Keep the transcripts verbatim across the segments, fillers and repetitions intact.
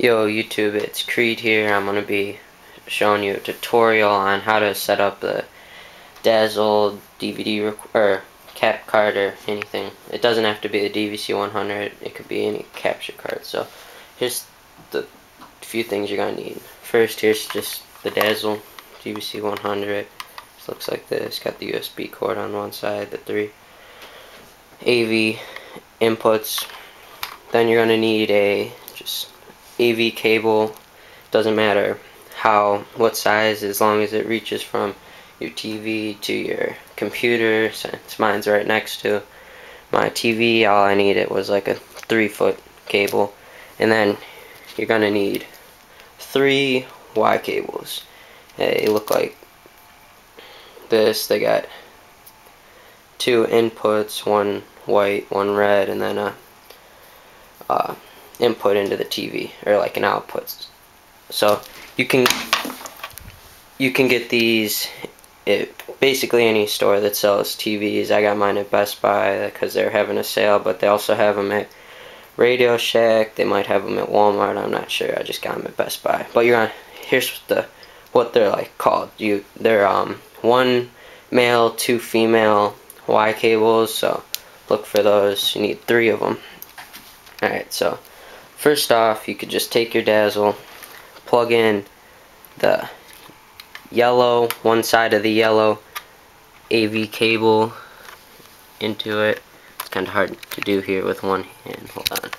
Yo YouTube, it's Creed here. I'm going to be showing you a tutorial on how to set up the Dazzle D V D or cap card or anything. It doesn't have to be a D V C one hundred, it could be any capture card. So here's the few things you're going to need. First, here's just the Dazzle D V C one hundred. This looks like this. Got the U S B cord on one side, the three A V inputs. Then you're going to need a just A V cable, doesn't matter how, what size, as long as it reaches from your T V to your computer. Since mine's right next to my T V, all I needed was like a three foot cable. And then you're gonna need three Y cables. They look like this. They got two inputs, one white, one red, and then a uh, input into the T V, or like an output. So you can you can get these at basically any store that sells T Vs. I got mine at Best Buy because they're having a sale, but they also have them at Radio Shack. They might have them at Walmart, I'm not sure. I just got them at Best Buy. But you're on, here's the what they're like called. You they're um one male, two female Y cables, so look for those. You need three of them. All right, so first off, you could just take your Dazzle, plug in the yellow, one side of the yellow A V cable into it. It's kind of hard to do here with one hand. Hold on.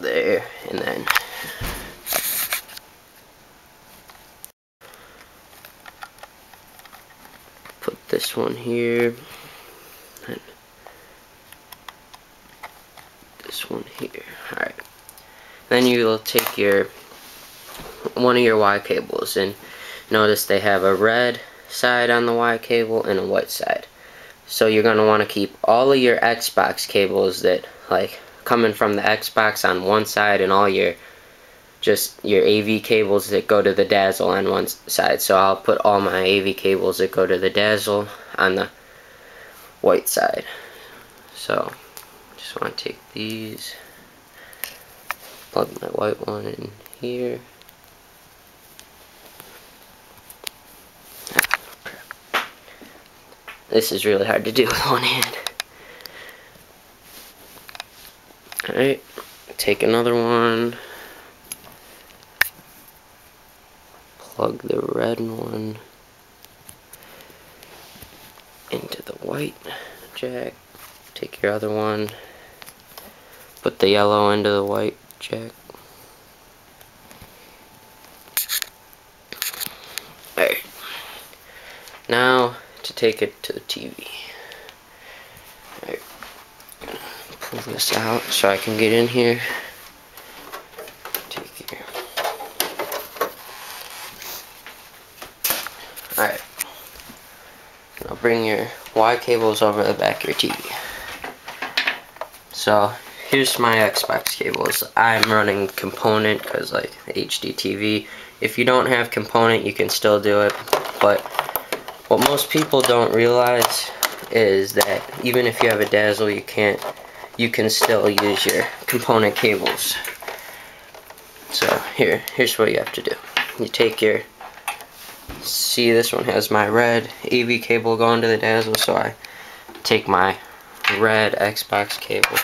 There, and then put this one here. And one here. Alright. Then you'll take your one of your Y cables, and notice they have a red side on the Y cable and a white side. So you're going to want to keep all of your Xbox cables that like coming from the Xbox on one side, and all your just your A V cables that go to the Dazzle on one side. So I'll put all my A V cables that go to the Dazzle on the white side. So just want to take these, plug my white one in here. Ah, crap. This is really hard to do with one hand. Alright, take another one, plug the red one into the white jack, take your other one, put the yellow into the white jack. Alright. Now to take it to the T V. Alright. Pull this out so I can get in here. Take it. Alright. Now bring your Y cables over the back of your T V. So here's my Xbox cables. I'm running component because like H D T V. If you don't have component, you can still do it, but what most people don't realize is that even if you have a Dazzle, you can't you can still use your component cables. So here here's what you have to do. You take your, see this one has my red A V cable going to the Dazzle, so I take my red Xbox cable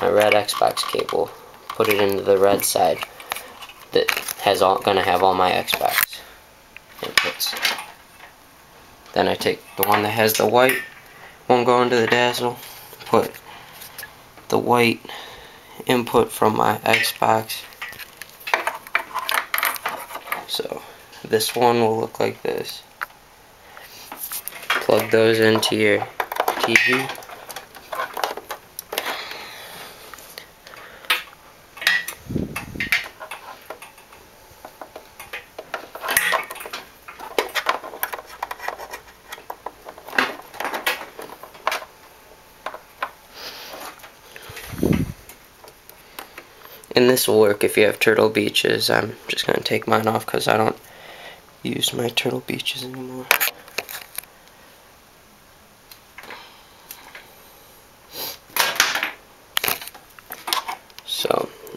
my red Xbox cable, put it into the red side that has all, gonna have all my Xbox inputs. Then I take the one that has the white one going to the Dazzle, put the white input from my Xbox. So this one will look like this. Plug those into your T V. And this will work if you have Turtle Beaches. I'm just going to take mine off because I don't use my Turtle Beaches anymore.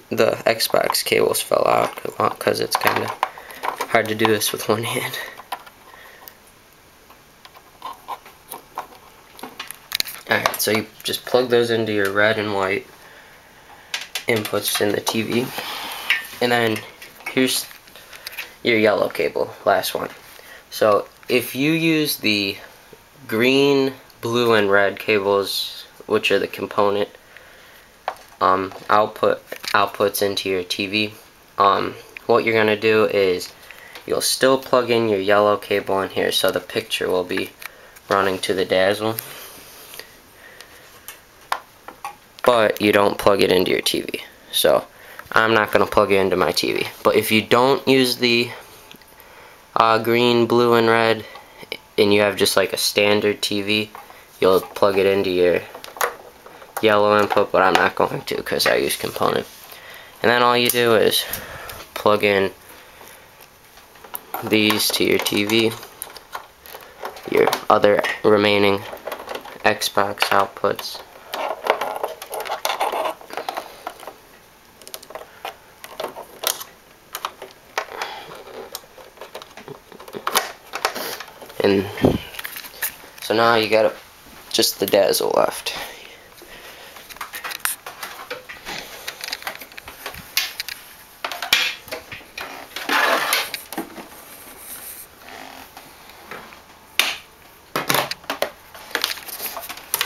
the Xbox cables fell out a lot because it's kind of hard to do this with one hand. Alright, so you just plug those into your red and white inputs in the T V. And then here's your yellow cable, last one. So if you use the green, blue, and red cables, which are the component um, output outputs into your T V, um, what you're going to do is you'll still plug in your yellow cable in here, so the picture will be running to the Dazzle, but you don't plug it into your T V. So I'm not going to plug it into my T V. But if you don't use the uh, green, blue, and red, and you have just like a standard T V, you'll plug it into your yellow input, but I'm not going to because I use component. And then all you do is plug in these to your T V, your other remaining Xbox outputs. And so now you got just the Dazzle left.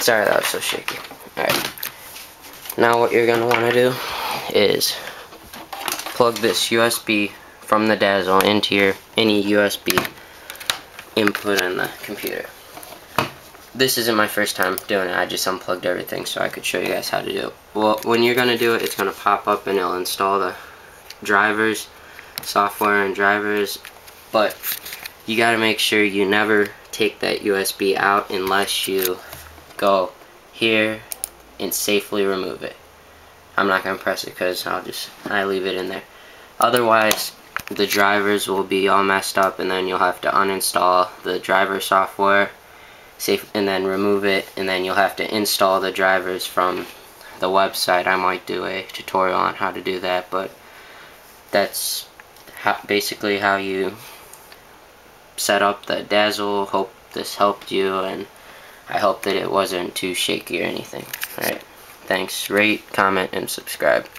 Sorry that was so shaky. Alright. Now what you're going to want to do is plug this U S B from the Dazzle into your any U S B input in the computer. This isn't my first time doing it. I just unplugged everything so I could show you guys how to do it. Well, when you're going to do it, it's going to pop up and it'll install the drivers, software and drivers, but you got to make sure you never take that U S B out unless you go here and safely remove it. I'm not going to press it because I'll just I leave it in there. Otherwise, the drivers will be all messed up, and then you'll have to uninstall the driver software safe and then remove it, and then you'll have to install the drivers from the website. I might do a tutorial on how to do that, but that's how, basically how you set up the Dazzle. Hope this helped you, and I hope that it wasn't too shaky or anything. Alright, thanks. Rate, comment, and subscribe.